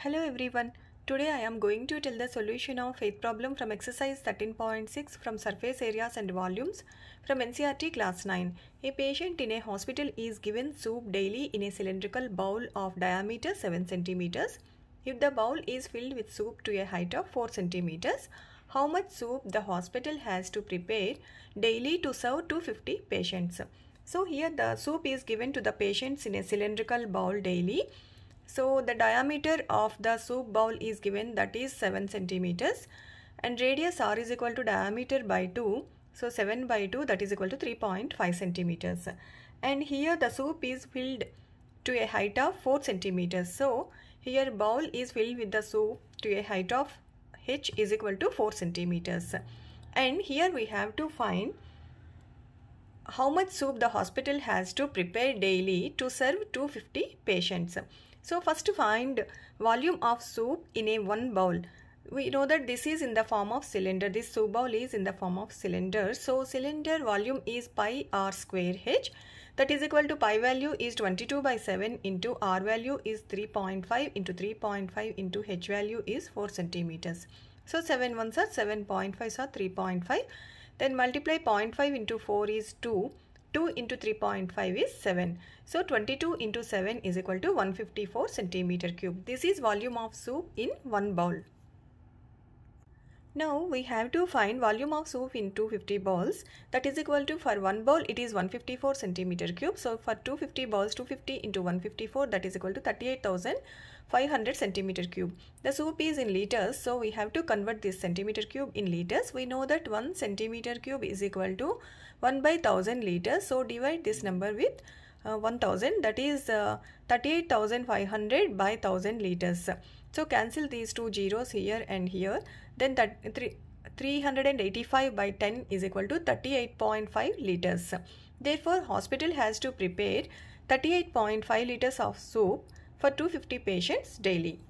Hello everyone, today I am going to tell the solution of 8th problem from exercise 13.6 from surface areas and volumes from NCERT class 9. A patient in a hospital is given soup daily in a cylindrical bowl of diameter 7 centimeters. If the bowl is filled with soup to a height of 4 centimeters, how much soup the hospital has to prepare daily to serve 250 patients? So here the soup is given to the patients in a cylindrical bowl daily. So the diameter of the soup bowl is given, that is 7 centimeters, and radius r is equal to diameter by 2. So 7 by 2, that is equal to 3.5 centimeters. And here the soup is filled to a height of 4 centimeters. So here bowl is filled with the soup to a height of h is equal to 4 centimeters. And here we have to find how much soup the hospital has to prepare daily to serve 250 patients. So first find volume of soup in a one bowl. We know that this is in the form of cylinder. This soup bowl is in the form of cylinder. So cylinder volume is pi r square h. That is equal to pi value is 22 by 7 into r value is 3.5 into 3.5 into h value is 4 centimeters. So 7 ones are 7.5 are 3.5. Then multiply 0.5 into 4 is 2. 2 into 3.5 is 7. So 22 into 7 is equal to 154 centimeter cube. This is volume of soup in one bowl. Now we have to find volume of soup in 250 bowls. That is equal to, for one bowl it is 154 centimeter cube. So for 250 bowls, 250 into 154, that is equal to 38,500 centimeter cube. The soup is in liters, so we have to convert this centimeter cube in liters. We know that 1 centimeter cube is equal to 1 by 1000 liters. So divide this number with 1000, that is 38,500 by 1000 liters. So cancel these two zeros here and here. Then that 385 by 10 is equal to 38.5 liters. Therefore hospital has to prepare 38.5 liters of soup for 250 patients daily.